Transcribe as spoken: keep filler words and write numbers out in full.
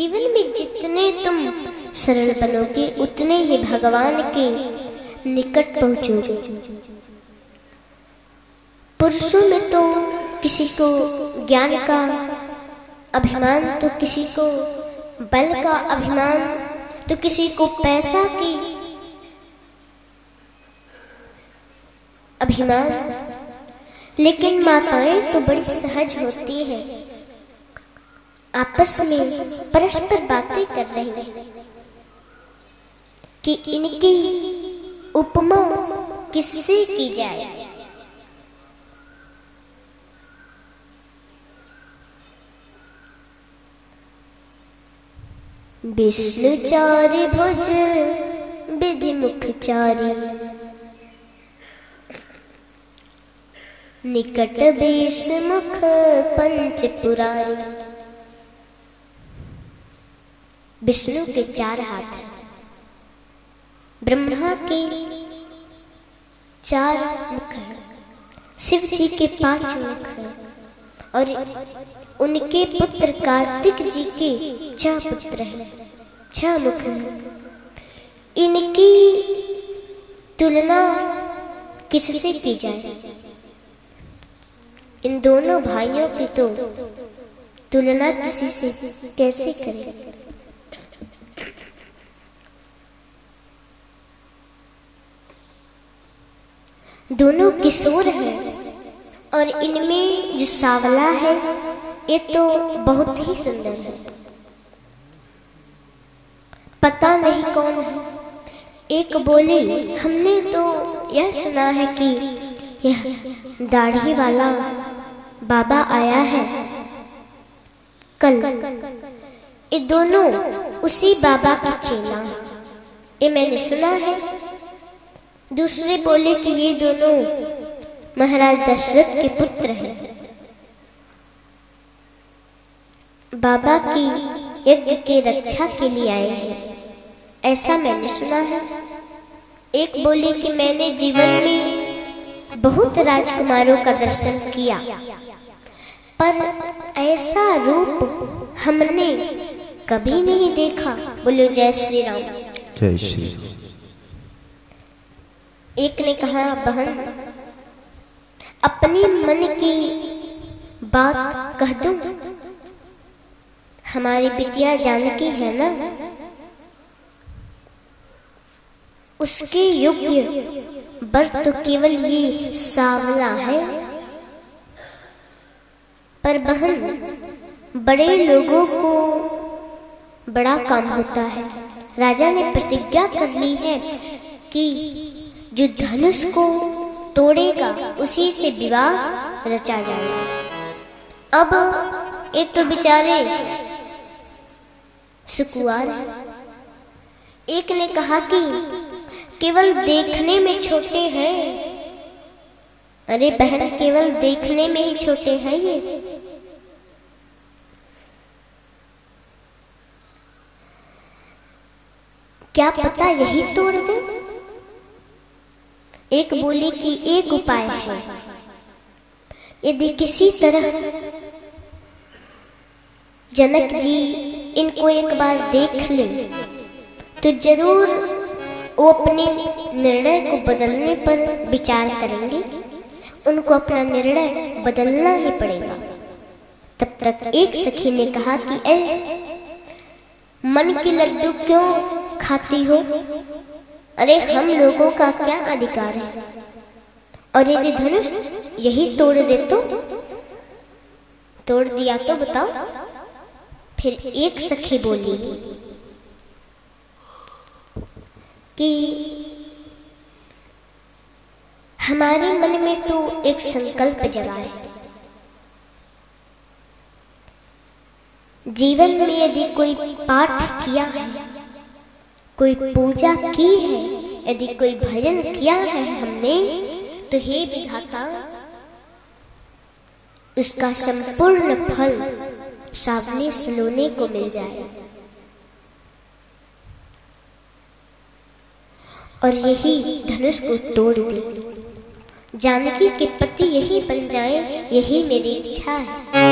जीवन में जितने तुम सरल बनोगे उतने ही भगवान के निकट पहुंचोगे। पुरुषों में तो किसी को ज्ञान का अभिमान, तो किसी को बल का अभिमान, तो किसी को पैसा की अभिमान, लेकिन माताएं तो बड़ी सहज होती हैं, आपस में परस्पर बातें कर रही हैं कि इनकी उपमा किससे की जाए। विष्णु चार भुज विधि मुख चारी, निकट बेश मुख पंच पुरारी। विष्णु के चार हाथ हैं, ब्रह्मा के चार मुख हैं, शिव जी के पांच मुख हैं और उनके पुत्र कार्तिक जी के छह पुत्र हैं, छह मुख हैं। इनकी तुलना किससे की जाए? इन दोनों भाइयों की तो तुलना किसी से कैसे करें? दोनों किशोर हैं और इनमें जो सावला है ये तो बहुत ही सुंदर है। पता नहीं कौन है। एक बोले हमने तो यह सुना है कि यह दाढ़ी वाला बाबा आया है कल। ये दोनों उसी बाबा का चेला, ये मैंने सुना है। दूसरे बोले कि ये दोनों महाराज दशरथ के पुत्र हैं, बाबा की यज्ञ के रक्षा के लिए आए हैं, ऐसा मैंने सुना है। एक बोले कि मैंने जीवन में बहुत राजकुमारों का दर्शन किया, पर ऐसा रूप हमने कभी नहीं देखा। बोलो जय श्री राम। जय श्री। एक ने कहा बहन अपने मन की बात कह दो, हमारी बिटिया जानकी है ना, उसके योग्य वर तो केवल ये सावला है। पर बहन बड़े लोगों को बड़ा काम होता है। राजा ने प्रतिज्ञा कर ली है कि जो धनुष को तोड़ेगा उसी से विवाह रचा जाएगा। अब ये तो बेचारे सुकुवार। एक ने कहा कि केवल देखने में छोटे हैं। अरे बहन केवल देखने में ही छोटे हैं ये। क्या पता यही तोड़ दे। एक बोली कि एक उपाय है, यदि किसी तरह जनक जी इनको एक बार देख ले तो जरूर वो अपने निर्णय को बदलने पर विचार करेंगे। उनको अपना निर्णय बदलना ही पड़ेगा। तब तक एक सखी ने कहा कि ए मन के लड्डू क्यों खाती हो? अरे हम लोगों का क्या अधिकार है? और यदि धनुष यही तोड़ दे तो? तोड़ दिया तो बताओ। फिर एक सखी बोली कि हमारे मन में तो एक संकल्प जगा है, जीवन में यदि कोई पाठ किया है, कोई पूजा की है, यदि कोई भजन किया है हमने, तो हे विधाता उसका संपूर्ण फल सावले सलोने को मिल जाए। और यही धनुष को तोड़ दे, जानकी के पति यही बन जाए, यही मेरी इच्छा है।